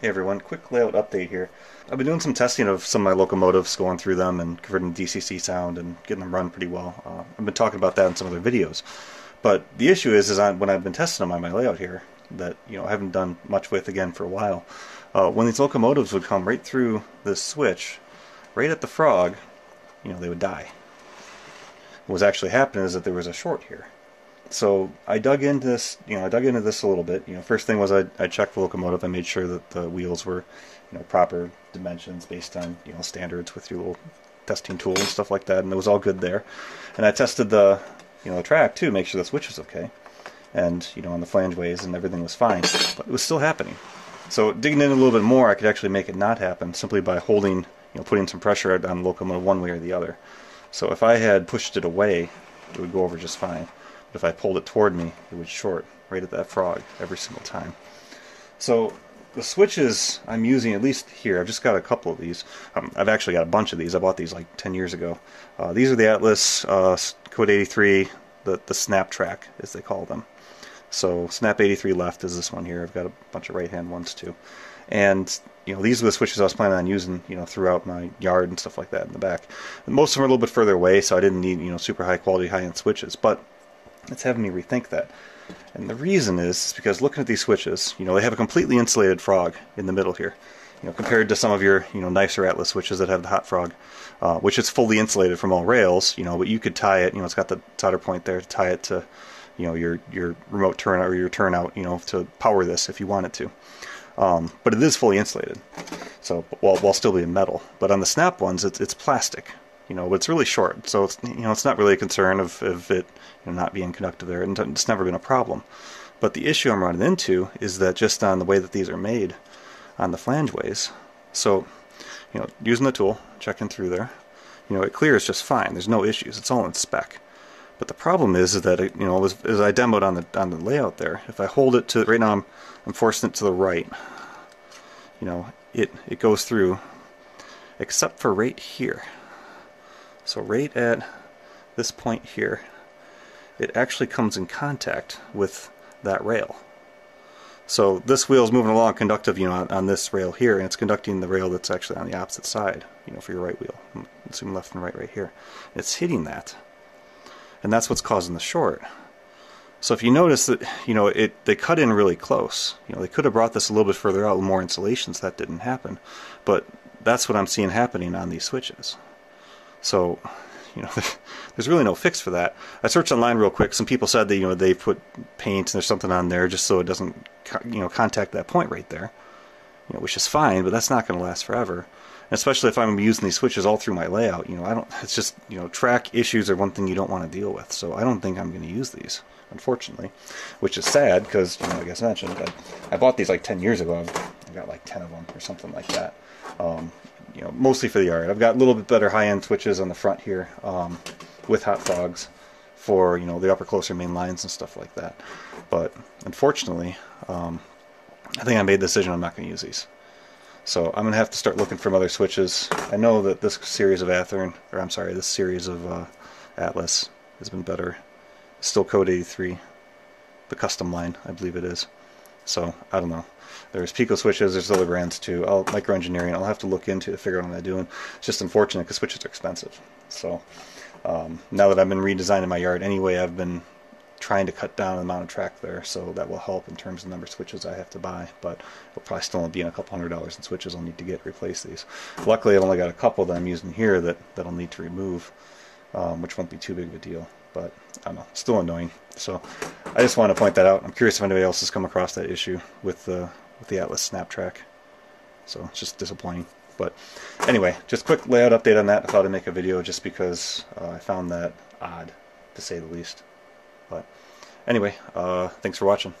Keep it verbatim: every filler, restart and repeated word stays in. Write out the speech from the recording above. Hey everyone, quick layout update here. I've been doing some testing of some of my locomotives, going through them and converting D C C sound and getting them run pretty well. Uh, I've been talking about that in some other videos. But the issue is, is I, when I've been testing them on my layout here, that you know I haven't done much with again for a while, uh, when these locomotives would come right through this switch, right at the frog, you know, they would die. What was actually happening is that there was a short here. So I dug into this, you know, I dug into this a little bit. You know, first thing was I, I checked the locomotive. I made sure that the wheels were, you know, proper dimensions based on, you know, standards with your little testing tool and stuff like that, and it was all good there. And I tested the, you know, the track too, make sure the switch was okay, and you know, on the flange ways and everything was fine. But it was still happening. So digging in a little bit more, I could actually make it not happen simply by holding, you know, putting some pressure on the locomotive one way or the other. So if I had pushed it away, it would go over just fine. But if I pulled it toward me, it would short right at that frog every single time. So the switches I'm using, at least here, I've just got a couple of these. Um, I've actually got a bunch of these. I bought these like ten years ago. Uh, these are the Atlas, uh, Code eighty-three, the, the Snap Track, as they call them. So Snap eighty-three left is this one here. I've got a bunch of right-hand ones too. And you know, these are the switches I was planning on using, you know, throughout my yard and stuff like that in the back. And most of them are a little bit further away, so I didn't need, you know, super high-quality, high-end switches. But it's having me rethink that. And the reason is because looking at these switches, you know, they have a completely insulated frog in the middle here, you know, compared to some of your, you know, nicer Atlas switches that have the hot frog, uh, which is fully insulated from all rails, you know, but you could tie it, you know, it's got the solder point there to tie it to, you know, your, your remote turn or your turnout, you know, to power this if you want it to. Um, but it is fully insulated, so while, while still being metal. But on the Snap ones, it's, it's plastic. You know, but it's really short, so it's, you know, it's not really a concern of, of it, you know, not being conductive there, and it's never been a problem. But the issue I'm running into is that just on the way that these are made, on the flange ways, so, you know, using the tool, checking through there, you know, it clears just fine. There's no issues. It's all in spec. But the problem is, is that it, you know, as, as I demoed on the on the layout there, if I hold it to right now, I'm I'm forcing it to the right. You know, it it goes through, except for right here. So right at this point here, it actually comes in contact with that rail. So this wheel is moving along conductive, you know, on, on this rail here, and it's conducting the rail that's actually on the opposite side, you know, for your right wheel. I'm assuming left and right right here. It's hitting that, and that's what's causing the short. So if you notice that, you know, it they cut in really close. You know, they could have brought this a little bit further out with more insulation, so that didn't happen. But that's what I'm seeing happening on these switches. So, you know, there's really no fix for that. I searched online real quick. Some people said that, you know, they put paint and there's something on there just so it doesn't, you know, contact that point right there, you know, which is fine, but that's not going to last forever. And especially if I'm using these switches all through my layout, you know, I don't, it's just, you know, track issues are one thing you don't want to deal with. So I don't think I'm going to use these, unfortunately, which is sad because, you know, like I mentioned, I, I bought these like ten years ago. I've got like ten of them or something like that. Um, you know, mostly for the yard. I've got a little bit better high-end switches on the front here, um, with hot frogs for, you know, the upper closer main lines and stuff like that. But unfortunately, um, I think I made the decision I'm not going to use these. So I'm going to have to start looking for other switches. I know that this series of Athearn, or I'm sorry, this series of uh, Atlas has been better. Still Code eighty-three, the custom line, I believe it is. So, I don't know. There's PECO switches, there's other brands too. I'll, Microengineering, I'll have to look into to figure out what I'm doing. It's just unfortunate because switches are expensive. So, um, now that I've been redesigning my yard anyway, I've been trying to cut down the amount of track there, so that will help in terms of the number of switches I have to buy, but it'll probably still only be in a couple hundred dollars in switches I'll need to get to replace these. Luckily, I've only got a couple that I'm using here that, that I'll need to remove, um, which won't be too big of a deal. But I don't know, still annoying. So I just wanted to point that out. I'm curious if anybody else has come across that issue with the uh, with the Atlas Snap Track. So it's just disappointing. But anyway, just quick layout update on that. I thought I'd make a video just because uh, I found that odd, to say the least. But anyway, uh, thanks for watching.